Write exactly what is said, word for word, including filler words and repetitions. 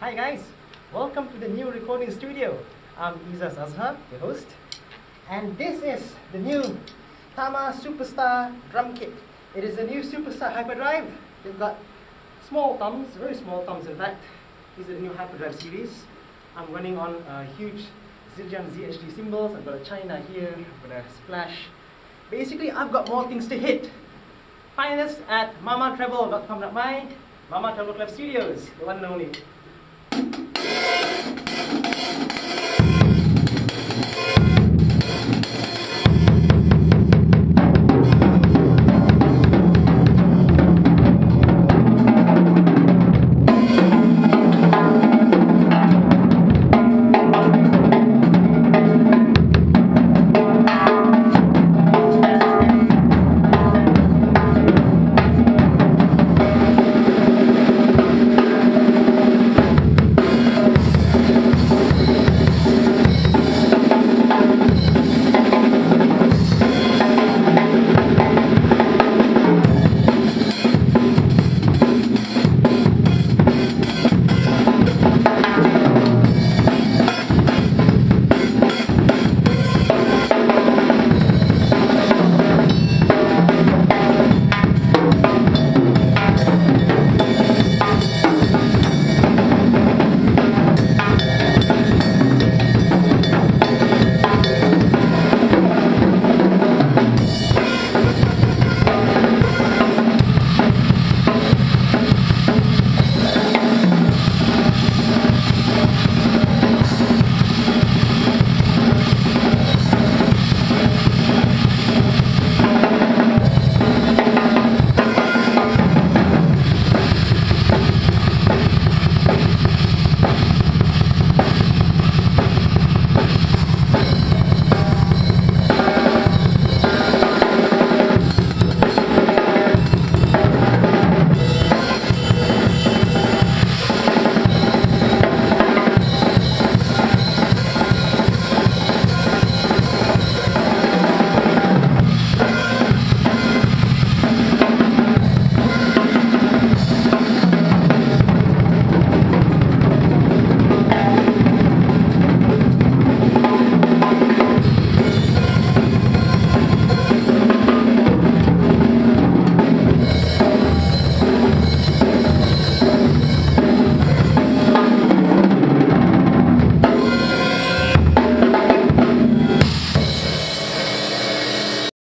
Hi guys, welcome to the new recording studio. I'm Eizaz Azhar, the host, and this is the new Tama Superstar drum kit. It is a new Superstar Hyperdrive. They've got small thumbs, very small thumbs in fact. These are the new Hyperdrive series. I'm running on a huge Zildjian Z H D cymbals. I've got a China here, I've got a splash. Basically, I've got more things to hit. Find us at mama treble dot com dot my, Mama Treble Clef Studios, the one and only.